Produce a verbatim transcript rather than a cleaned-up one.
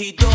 He does.